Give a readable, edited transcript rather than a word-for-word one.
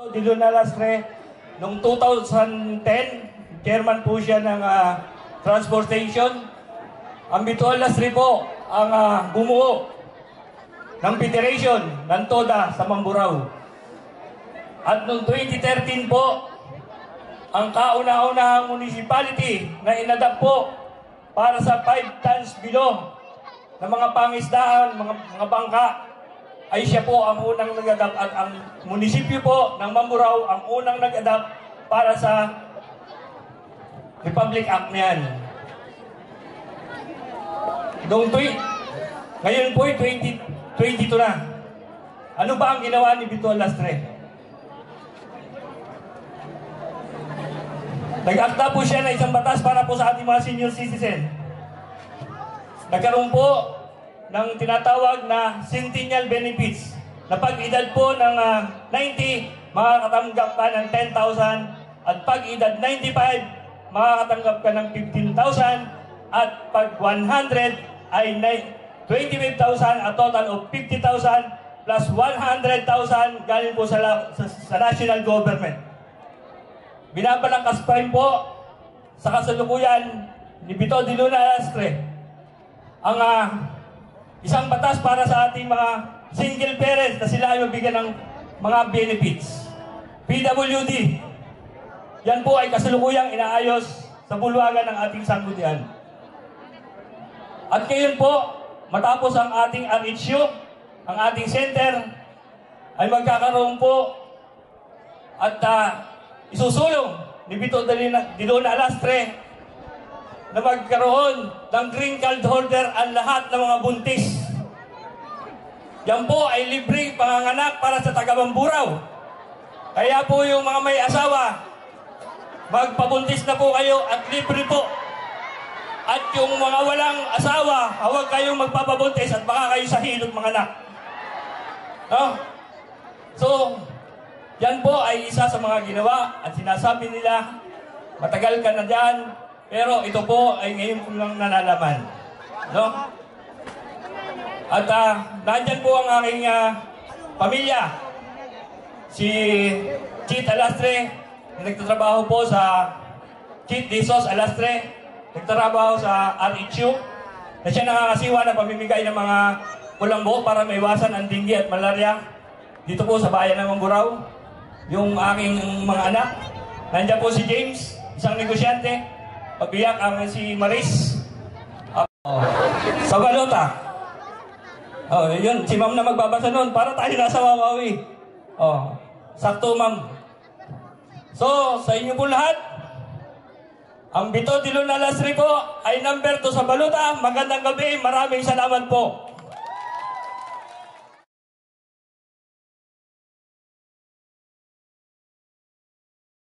Bito de Lunaastre, noong 2010, chairman po siya ng transportation. Ang Bito Alastre po ang bumuo ng federation ng Toda sa Mamburao. At noong 2013 po, ang kauna-unahang municipality na inadapt po para sa 5 tons below na mga pangisdaan, mga bangka, ay siya po ang unang nag-adapt at ang munisipyo po ng Mamburao ang unang nag-adapt para sa Republic Act na yan. Ngayon po ay 2022 na. Ano ba ang ginawa ni Bito Alastre? Nag-akta po siya na isang batas para po sa ating mga senior citizen. Nagkaroon po ng tinatawag na Centennial Benefits na pag-edad po ng 90, makakatanggap ka ng 10,000 at pag-edad 95, makakatanggap ka ng 15,000 at pag 100 ay 25,000 at total of 50,000 plus 100,000 galing po sa national government. Binabalangkas pa rin po sa kasalukuyan ni Bito de Lunaastre ang isang batas para sa ating mga single parents na sila ay mabigyan ng mga benefits. PWD, yan po ay kasalukuyang inaayos sa bulwagan ng ating sanggunian. At ngayon po, matapos ang ating RHU, ang ating center, ay magkakaroon po at isusulong ni Bito de Lunaastre na magkaroon ng green card holder ang lahat ng mga buntis. Yan po ay libreng panganganak para sa taga-Mamburao. Kaya po yung mga may asawa, magpabuntis na po kayo at libre po. At yung mga walang asawa, huwag kayong magpapabuntis at baka kayo sa hilot mga anak. No? So, yan po ay isa sa mga ginawa at sinasabi nila, matagal ka na dyan, pero ito po ay ngayon ko lang nalalaman. No? At nandyan po ang aking pamilya. Si Chit De Sos Alastre, nagtatrabaho po sa Chit De Sos Alastre, nagtatrabaho sa RHU, na siya nakakasiwa na pamimigay ng mga kulambo para maiwasan ang dengue at malaria dito po sa bayan ng Mamburao. Yung aking mga anak. Nandyan po si James, isang negosyante. Pagbiyak ang si Maris sa balota. Oh, yun, si ma'am na magbabasa nun para tayo nasa Wawawi. Oh, sakto ma'am. So, sa inyo po lahat, ang Bito de Lunaastre po ay number 2 sa balota. Magandang gabi, maraming salamat po.